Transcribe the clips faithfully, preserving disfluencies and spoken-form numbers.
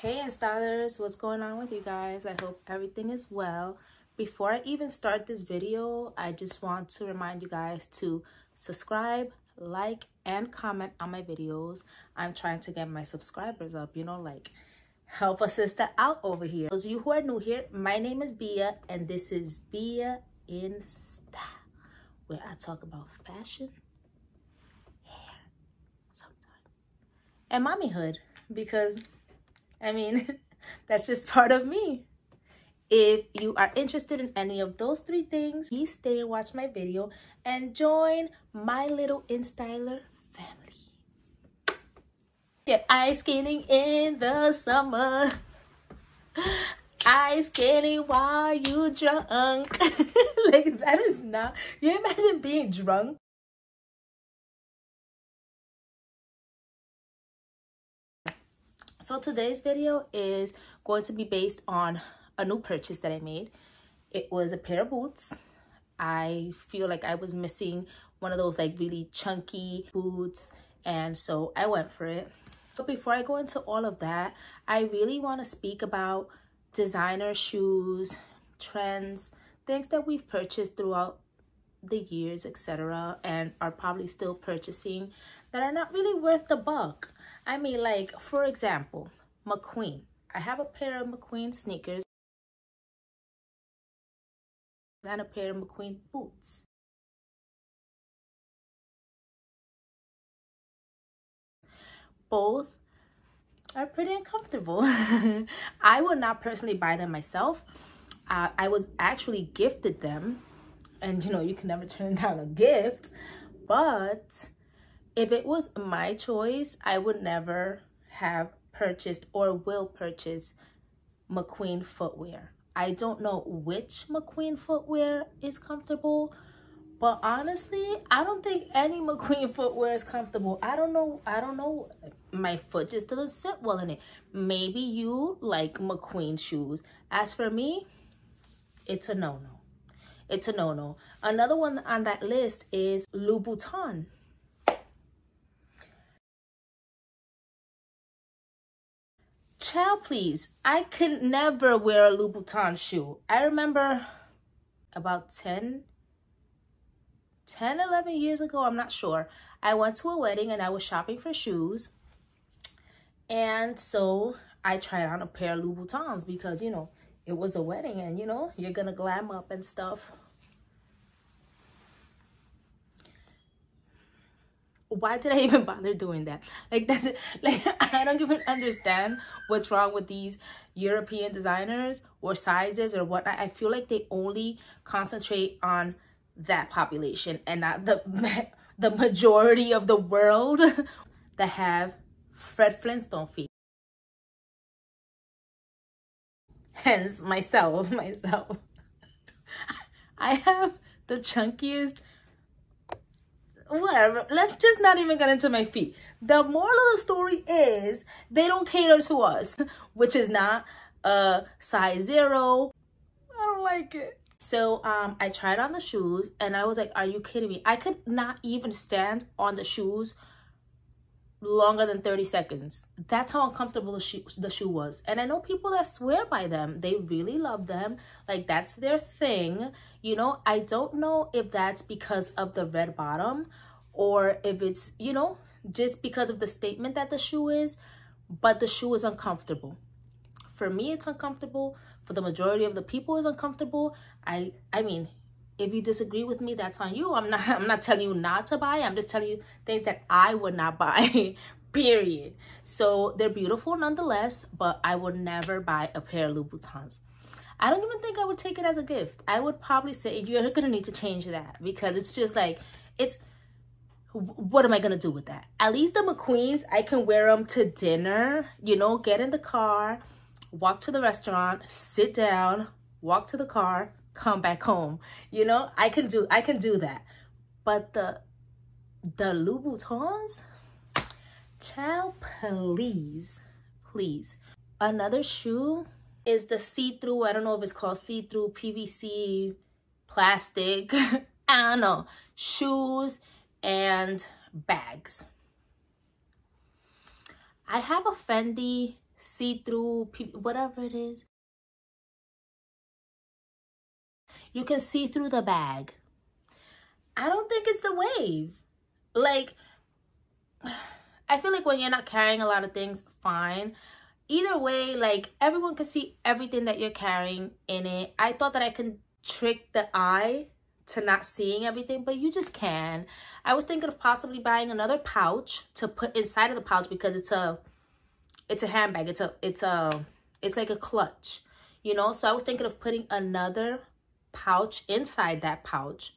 Hey Instylers, what's going on with you guys? I hope everything is well. Before I even start this video, I just want to remind you guys to subscribe, like, and comment on my videos. I'm trying to get my subscribers up, you know, like help a sister out over here. Those of you who are new here, my name is Bea and this is Bea Instyle, where I talk about fashion, hair, sometimes, and mommyhood, because I mean, that's just part of me. If you are interested in any of those three things, please stay and watch my video and join my little Instyler family. Get ice skating in the summer. Ice skating while you drunk. Like, that is not... You imagine being drunk? So today's video is going to be based on a new purchase that I made. It was a pair of boots. I feel like I was missing one of those like really chunky boots, and so I went for it. But before I go into all of that, I really want to speak about designer shoes, trends, things that we've purchased throughout the years, et cetera, and are probably still purchasing that are not really worth the buck. I mean, like, for example, McQueen. I have a pair of McQueen sneakers and a pair of McQueen boots. Both are pretty uncomfortable. I would not personally buy them myself. Uh, I was actually gifted them, and you know, you can never turn down a gift, but if it was my choice, I would never have purchased or will purchase McQueen footwear. I don't know which McQueen footwear is comfortable, but honestly, I don't think any McQueen footwear is comfortable. I don't know. I don't know. My foot just doesn't sit well in it. Maybe you like McQueen shoes. As for me, it's a no-no. It's a no-no. Another one on that list is Louboutin. Child, please. I could never wear a Louboutin shoe. I remember about ten, eleven years ago, I'm not sure. I went to a wedding and I was shopping for shoes. And so I tried on a pair of Louboutins because, you know, it was a wedding and, you know, you're going to glam up and stuff. Why did I even bother doing that? Like, that's like, I don't even understand what's wrong with these European designers or sizes or whatnot. I feel like they only concentrate on that population and not the the majority of the world that have Fred Flintstone feet. Hence myself, myself. I have the chunkiest. Whatever, let's just not even get into my feet. The moral of the story is they don't cater to us, which is not a size zero. I don't like it. So um I tried on the shoes and I was like, are you kidding me? I could not even stand on the shoes longer than thirty seconds. That's how uncomfortable the shoe, the shoe was. And I know people that swear by them. They really love them, like that's their thing, you know. I don't know if that's because of the red bottom or if it's, you know, just because of the statement that the shoe is, but the shoe is uncomfortable. For me, it's uncomfortable. For the majority of the people, it's uncomfortable. I I mean, if you disagree with me, that's on you. I'm not I'm not telling you not to buy. I'm just telling you things that I would not buy, period. So they're beautiful nonetheless, but I would never buy a pair of Louboutins. I don't even think I would take it as a gift. I would probably say, you're going to need to change that because it's just like, it's, what am I going to do with that? At least the McQueens, I can wear them to dinner, you know, get in the car, walk to the restaurant, sit down, walk to the car, come back home, you know. I can do I can do that. But the the Louboutins, child, please, please. Another shoe is the see-through, I don't know if it's called see-through, P V C, plastic, I don't know, shoes and bags. I have a Fendi see-through, whatever it is. You can see through the bag. I don't think it's the wave. Like, I feel like when you're not carrying a lot of things, fine. Either way, like, everyone can see everything that you're carrying in it. I thought that I could trick the eye to not seeing everything, but you just can. I was thinking of possibly buying another pouch to put inside of the pouch, because it's a it's a handbag. It's a it's a it's like a clutch, you know? So I was thinking of putting another pouch inside that pouch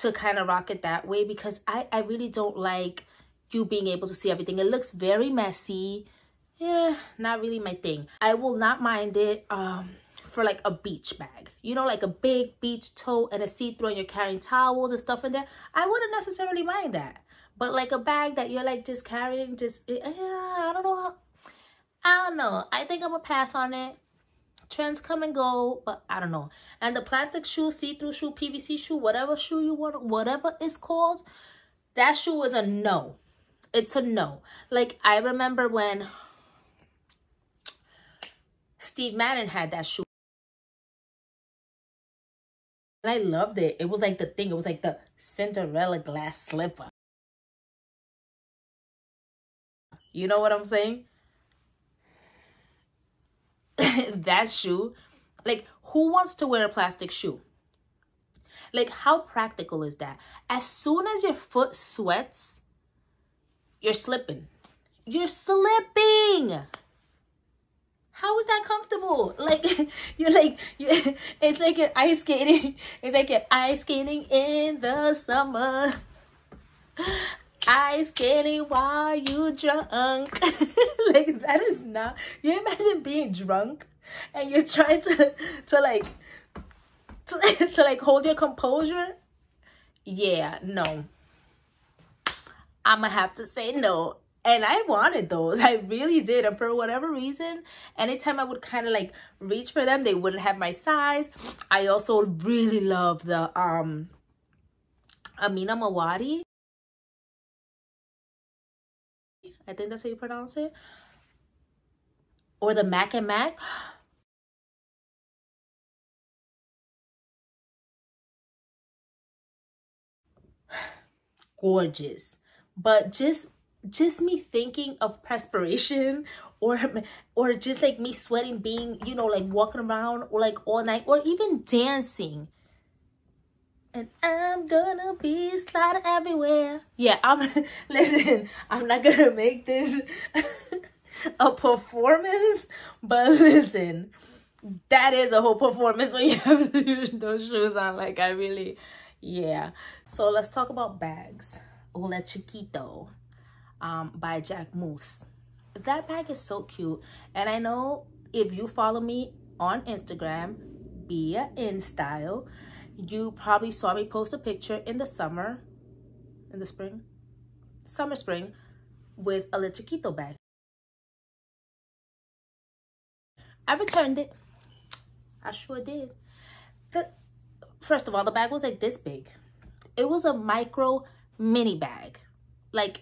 to kind of rock it that way, because I, I really don't like you being able to see everything. It looks very messy. Yeah, not really my thing. I will not mind it um, for like a beach bag. You know, like a big beach tote and a see-through and you're carrying towels and stuff in there. I wouldn't necessarily mind that. But like a bag that you're like just carrying, just, yeah, I don't know. How, I don't know. I think I'm gonna pass on it. Trends come and go, but I don't know. And the plastic shoe, see-through shoe, P V C shoe, whatever shoe you want, whatever it's called, that shoe is a no. It's a no. Like, I remember when Steve Madden had that shoe. And I loved it. It was like the thing. It was like the Cinderella glass slipper. You know what I'm saying? That shoe, like, who wants to wear a plastic shoe? Like, how practical is that? As soon as your foot sweats, you're slipping. You're slipping. How is that comfortable? Like, you're like, you're, it's like you're ice skating. It's like you're ice skating in the summer. Ice skating while you drunk. Like, that is not, you imagine being drunk and you're trying to to like to, to like hold your composure. Yeah, no, I'ma have to say no. And I wanted those, I really did. And for whatever reason, anytime I would kind of like reach for them, they wouldn't have my size. I also really love the um Amina Muaddi, I think that's how you pronounce it, or the Mac and Mac. Gorgeous. But just just me thinking of perspiration, or or just like me sweating, being, you know, like walking around or like all night, or even dancing. And I'm gonna be sliding everywhere. Yeah, I'm, listen, I'm not gonna make this a performance, but listen, that is a whole performance when you have to use those shoes on. Like, I really, yeah. So let's talk about bags. Hola Chiquito um, by Jacquemus. That bag is so cute. And I know if you follow me on Instagram, Bea Instyle, you probably saw me post a picture in the summer, in the spring, summer, spring, with a little Chiquito bag. I returned it. I sure did. The, first of all, the bag was like this big. It was a micro mini bag. Like,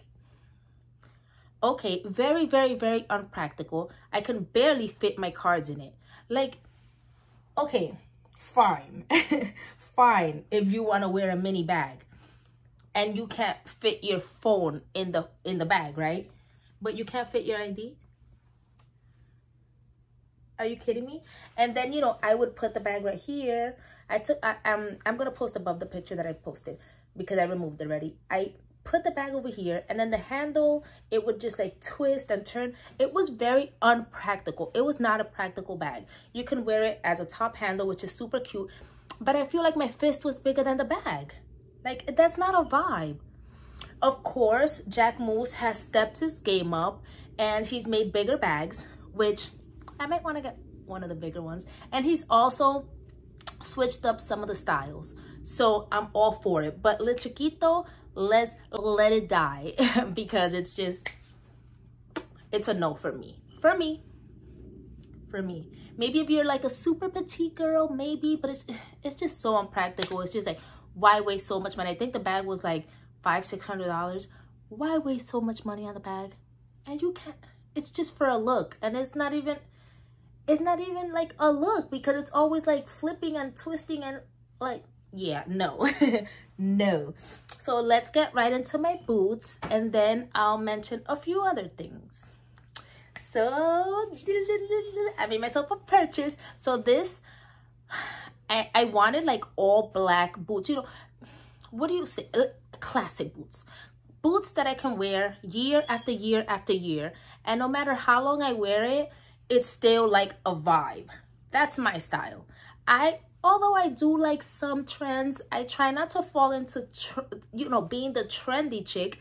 okay, very, very, very unpractical. I can barely fit my cards in it. Like, okay, fine. Fine, if you want to wear a mini bag and you can't fit your phone in the in the bag, right? But you can't fit your I D? Are you kidding me? And then, you know, I would put the bag right here. I took I, um I'm gonna post above the picture that I posted because I removed it already. I put the bag over here, and then the handle, it would just like twist and turn. It was very unpractical. It was not a practical bag. You can wear it as a top handle, which is super cute, but I feel like my fist was bigger than the bag. Like, that's not a vibe. Of course, Jacquemus has stepped his game up and he's made bigger bags, which I might want to get one of the bigger ones. And he's also switched up some of the styles, so I'm all for it. But Le Chiquito, let's let it die, because it's just, it's a no for me. For me. For me. Maybe if you're like a super petite girl, maybe, but it's it's just so unpractical. It's just like, why waste so much money? I think the bag was like five, six hundred dollars. Why waste so much money on the bag? And you can't it's just for a look, and it's not even it's not even like a look, because it's always like flipping and twisting and like, yeah, no. No. So let's get right into my boots, and then I'll mention a few other things. So I made myself a purchase. So this, I, I wanted like all black boots, you know, what do you say, classic boots. Boots that I can wear year after year after year, and no matter how long I wear it, it's still like a vibe. That's my style. I, although I do like some trends, I try not to fall into, you know, being the trendy chick,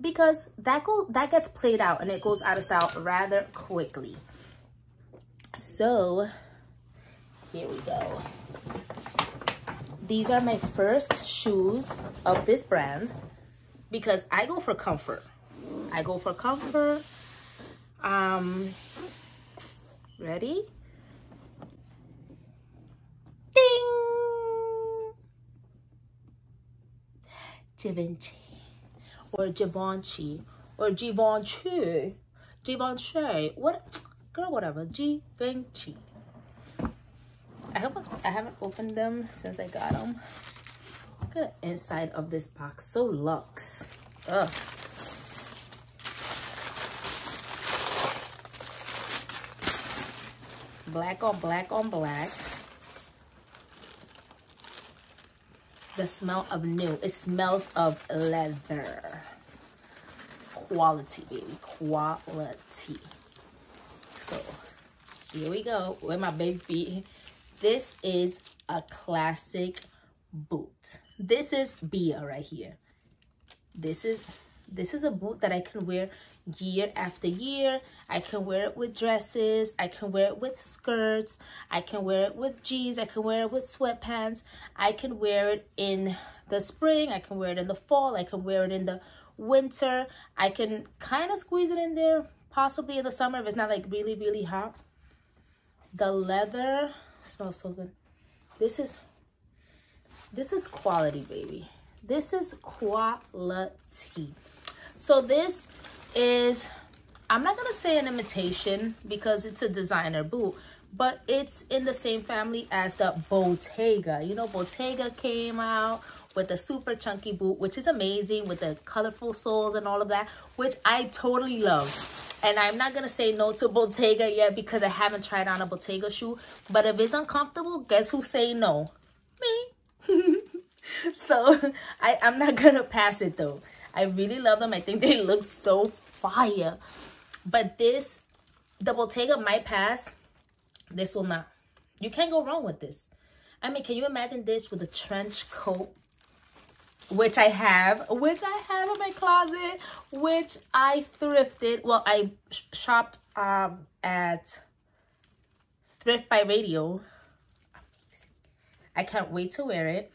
because that go that gets played out and it goes out of style rather quickly. So here we go. These are my first shoes of this brand, because I go for comfort. I go for comfort. Um, ready? Ding! Givenchy, or Givenchy, or Givenchy, Givenchy. What, girl? Whatever. Givenchy. I hope I haven't opened them since I got them. Look at the inside of this box, so luxe. Ugh. Black on black on black. The smell of new. It smells of leather. Quality, baby. Quality. So here we go with my baby feet. This is a classic boot. This is Bea right here. This is this is a boot that I can wear year after year. I can wear it with dresses. I can wear it with skirts. I can wear it with jeans. I can wear it with sweatpants. I can wear it in the spring. I can wear it in the fall. I can wear it in the winter. I can kind of squeeze it in there, possibly in the summer if it's not like really, really hot. The leather smells so good. This is this is quality, baby. This is quality. So this is, I'm not gonna say an imitation because it's a designer boot, but it's in the same family as the Bottega. You know, Bottega came out with a super chunky boot, which is amazing, with the colorful soles and all of that, which I totally love. And I'm not gonna say no to Bottega yet because I haven't tried on a Bottega shoe, but if it's uncomfortable, guess who's saying no? Me. So I, I'm not gonna pass it though. I really love them. I think they look so fire. But this, the Bottega might pass. This will not. You can't go wrong with this. I mean, can you imagine this with a trench coat? Which I have, which I have in my closet, which I thrifted. Well, I shopped um, at Thrift by Radio. I can't wait to wear it.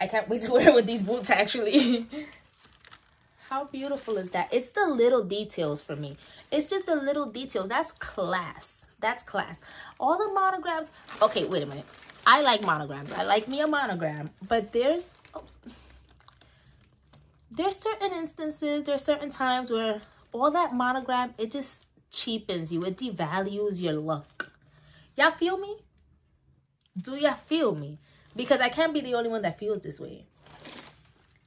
I can't wait to wear it with these boots, actually. How beautiful is that? It's the little details for me. It's just the little details. That's class. That's class. All the monograms. Okay, wait a minute. I like monograms. I like me a monogram. But there's... Oh, there's certain instances, there's certain times where all that monogram, it just cheapens you. It devalues your look. Y'all feel me? Do y'all feel me? Because I can't be the only one that feels this way.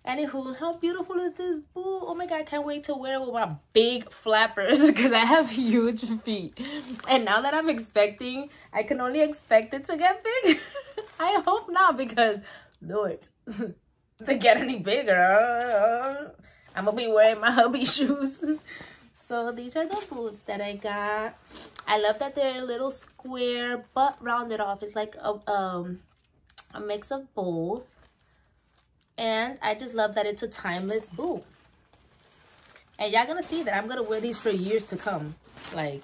Anywho, how beautiful is this boot? Oh my God, I can't wait to wear it with my big flappers because I have huge feet. And now that I'm expecting, I can only expect it to get big. I hope not, because Lord, they get any bigger, I'm gonna be wearing my hubby shoes. So these are the boots that I got. I love that they're a little square but rounded off. It's like a, um, a mix of both. And I just love that it's a timeless boot. And y'all gonna see that I'm gonna wear these for years to come. Like,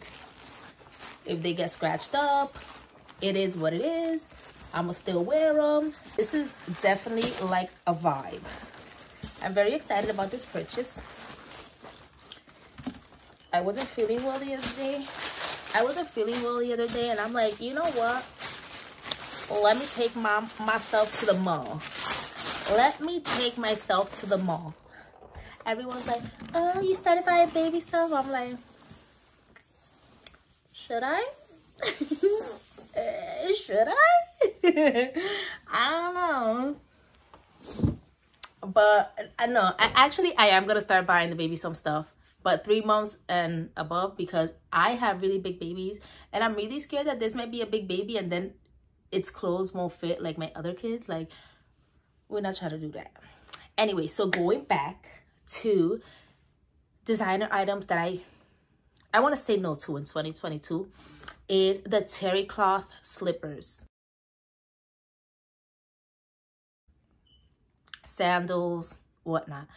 if they get scratched up, it is what it is. I'm gonna still wear them. This is definitely like a vibe. I'm very excited about this purchase. I wasn't feeling well the other day. I wasn't feeling well the other day, and I'm like, you know what? Let me take my, myself to the mall. Let me take myself to the mall. Everyone's like, oh, you started buying baby stuff. I'm like, Should I? uh, should I? I don't know. But I uh, know. I actually I am gonna start buying the baby some stuff. But three months and above, because I have really big babies and I'm really scared that this might be a big baby and then its clothes won't fit like my other kids. Like, we're not trying to do that. Anyway, so going back to designer items that I I want to say no to in twenty twenty-two is the terry cloth slippers, sandals, whatnot.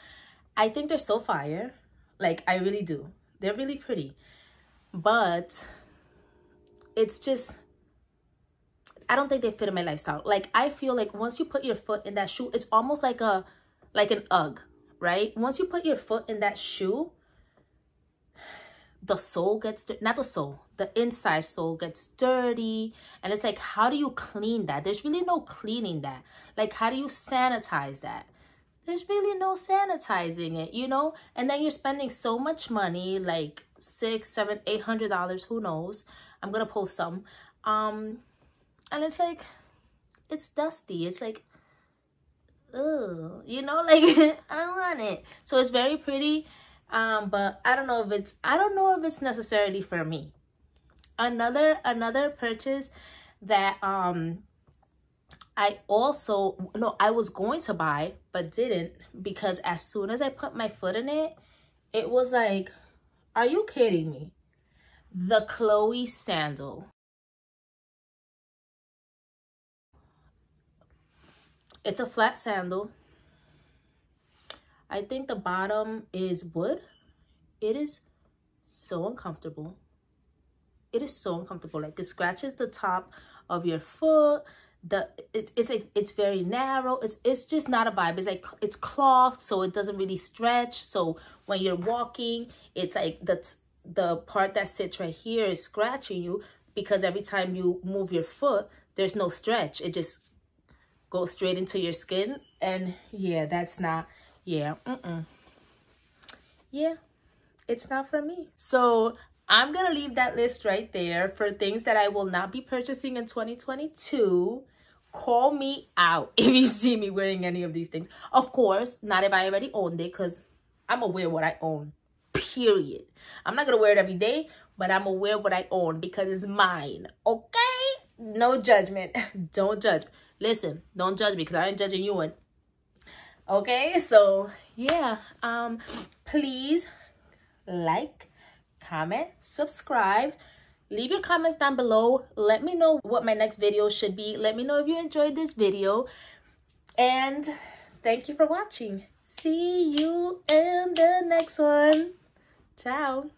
I think they're so fire. Like, I really do. They're really pretty. But it's just, I don't think they fit in my lifestyle. Like, I feel like once you put your foot in that shoe, it's almost like a, like an Ugg, right? Once you put your foot in that shoe, the sole gets, not the sole, the inside sole gets dirty. And it's like, how do you clean that? There's really no cleaning that. Like, how do you sanitize that? There's really no sanitizing it, you know? And then you're spending so much money, like six, seven, eight hundred dollars, who knows? I'm gonna post some. Um, and it's like, it's dusty. It's like, ugh, you know, like, I don't want it. So it's very pretty, um, but I don't know if it's, I don't know if it's necessarily for me. Another, another purchase that, um, I also, no, I was going to buy, but didn't, because as soon as I put my foot in it, it was like, are you kidding me? The Chloe sandal. It's a flat sandal. I think the bottom is wood. It is so uncomfortable. It is so uncomfortable. Like, it scratches the top of your foot. The it, it's like it's very narrow. It's it's just not a vibe. It's like, it's cloth, so it doesn't really stretch. So when you're walking, it's like that's the part that sits right here is scratching you, because every time you move your foot, there's no stretch. It just goes straight into your skin. And yeah, that's not, yeah, mm-mm. Yeah, it's not for me. So I'm gonna leave that list right there for things that I will not be purchasing in twenty twenty-two. Call me out if you see me wearing any of these things. Of course, not if I already owned it, because I'm aware what I own, period. I'm not gonna wear it every day, but I'm aware what I own because it's mine, okay? No judgment. Don't judge. Listen, don't judge me, because I ain't judging you in. Okay, so yeah, um, please like, comment, subscribe, leave your comments down below. Let me know what my next video should be. Let me know if you enjoyed this video, and thank you for watching. See you in the next one. Ciao.